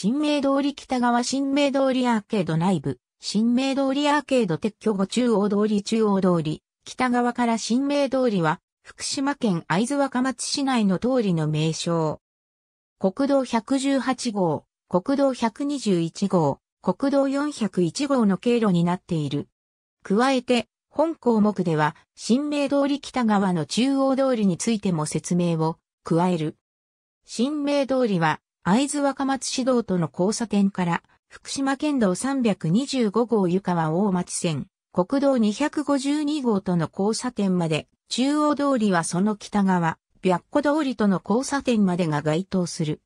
神明通り北側神明通りアーケード内部、神明通りアーケード撤去後中央通り、北側から神明通りは、福島県会津若松市内の通りの名称。国道118号、国道121号、国道401号の経路になっている。加えて、本項目では、神明通り北側の中央通りについても説明を加える。神明通りは、会津若松市道との交差点から、福島県道325号湯川大町線、国道252号との交差点まで、中央通りはその北側、白子通りとの交差点までが該当する。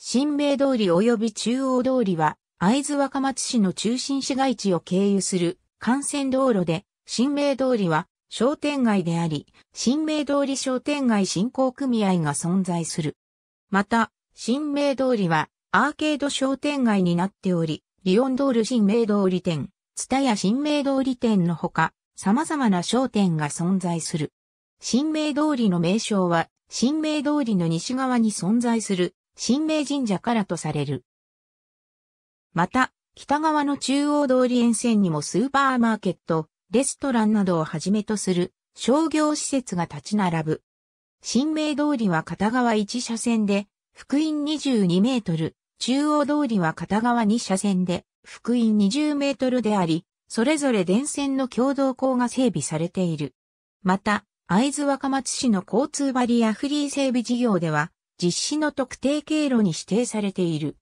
神明通り及び中央通りは、会津若松市の中心市街地を経由する幹線道路で、神明通りは商店街であり、神明通り商店街振興組合が存在する。また、神明通りはアーケード商店街になっており、リオンドール神明通り店、蔦屋神明通り店のほか、様々な商店が存在する。神明通りの名称は、神明通りの西側に存在する神明神社からとされる。また、北側の中央通り沿線にもスーパーマーケット、レストランなどをはじめとする商業施設が立ち並ぶ。神明通りは片側1車線で、幅員22メートル、中央通りは片側2車線で、幅員20メートルであり、それぞれ電線の共同溝が整備されている。また、会津若松市の交通バリアフリー整備事業では、実施の特定経路に指定されている。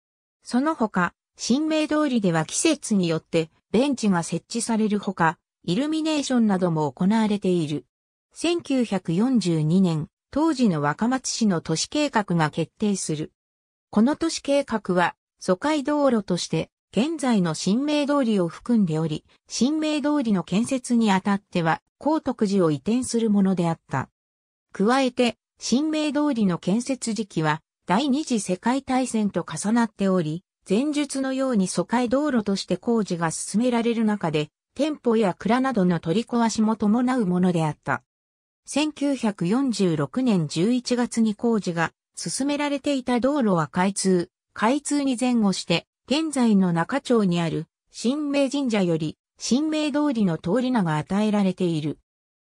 その他、神明通りでは季節によってベンチが設置されるほか、イルミネーションなども行われている。1942年、当時の若松市の都市計画が決定する。この都市計画は、疎開道路として、現在の神明通りを含んでおり、神明通りの建設にあたっては、光徳寺を移転するものであった。加えて、神明通りの建設時期は、第二次世界大戦と重なっており、前述のように疎開道路として工事が進められる中で、店舗や蔵などの取り壊しも伴うものであった。1946年11月に工事が進められていた道路は開通に前後して、現在の中町にある神明神社より神明通りの通り名が与えられている。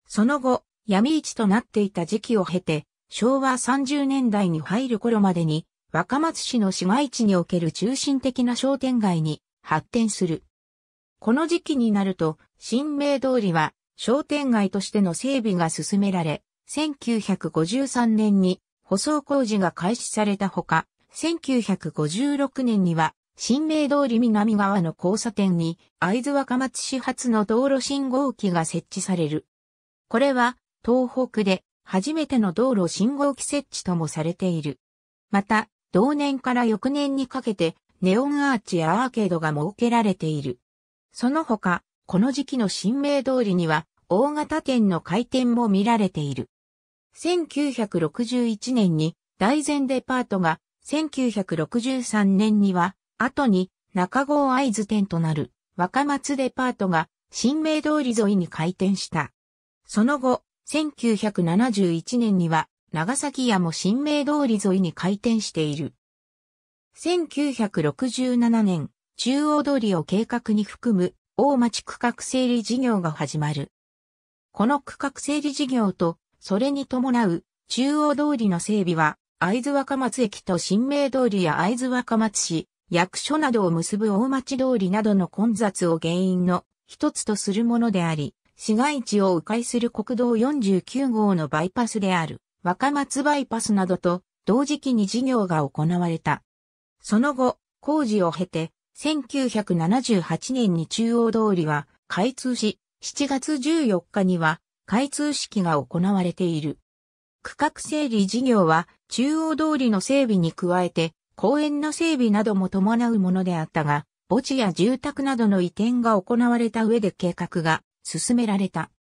その後、闇市となっていた時期を経て、昭和30年代に入る頃までに、若松市の市街地における中心的な商店街に発展する。この時期になると、神明通りは商店街としての整備が進められ、1953年に舗装工事が開始されたほか、1956年には神明通り南側の交差点に会津若松市発の道路信号機が設置される。これは東北で初めての道路信号機設置ともされている。また、同年から翌年にかけて、ネオンアーチやアーケードが設けられている。その他、この時期の神明通りには、大型店の開店も見られている。1961年に、大善デパートが、1963年には、後に、中郷会津店となる、若松デパートが、神明通り沿いに開店した。その後、1971年には、長崎屋も神明通り沿いに開店している。1967年、中央通りを計画に含む大町区画整理事業が始まる。この区画整理事業と、それに伴う中央通りの整備は、会津若松駅と神明通りや会津若松市、役所などを結ぶ大町通りなどの混雑を原因の一つとするものであり、市街地を迂回する国道49号のバイパスである。若松バイパスなどと同時期に事業が行われた。その後、工事を経て、1978年に中央通りは開通し、7月14日には開通式が行われている。区画整理事業は中央通りの整備に加えて、公園の整備なども伴うものであったが、墓地や住宅などの移転が行われた上で計画が進められた。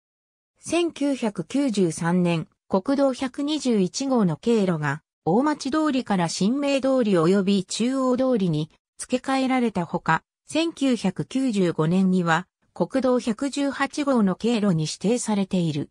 1993年、国道121号の経路が大町通りから神明通り及び中央通りに付け替えられたほか、1995年には国道118号の経路に指定されている。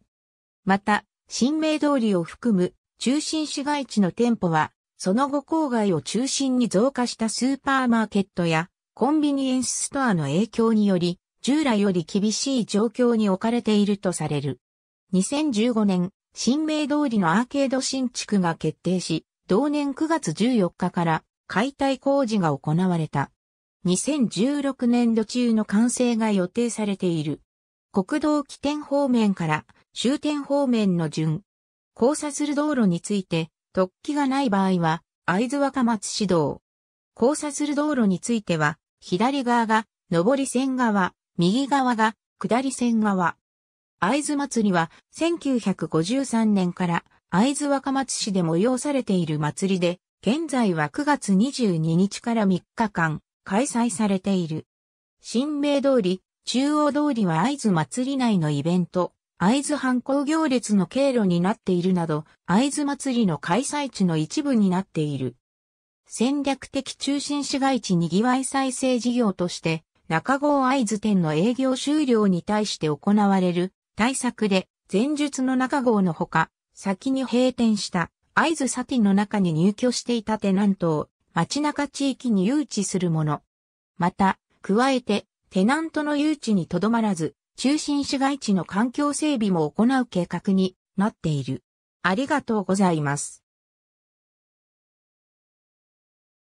また、神明通りを含む中心市街地の店舗はその後郊外を中心に増加したスーパーマーケットやコンビニエンスストアの影響により、従来より厳しい状況に置かれているとされる。2015年、神明通りのアーケード新築が決定し、同年9月14日から解体工事が行われた。2016年度中の完成が予定されている。国道起点方面から終点方面の順、交差する道路について、突起がない場合は、会津若松市道。交差する道路については、左側が上り線側、右側が下り線側。会津祭りは、1953年から会津若松市で催されている祭りで、現在は9月22日から3日間、開催されている。神明通り、中央通りは会津祭り内のイベント、会津藩公行列の経路になっているなど、会津祭りの開催地の一部になっている。戦略的中心市街地にぎわい再生事業として、中郷会津店の営業終了に対して行われる対策で、前述の中郷のほか、先に閉店した会津サティの中に入居していたテナントを町中地域に誘致するもの。また、加えて、テナントの誘致にとどまらず、中心市街地の環境整備も行う計画になっている。ありがとうございます。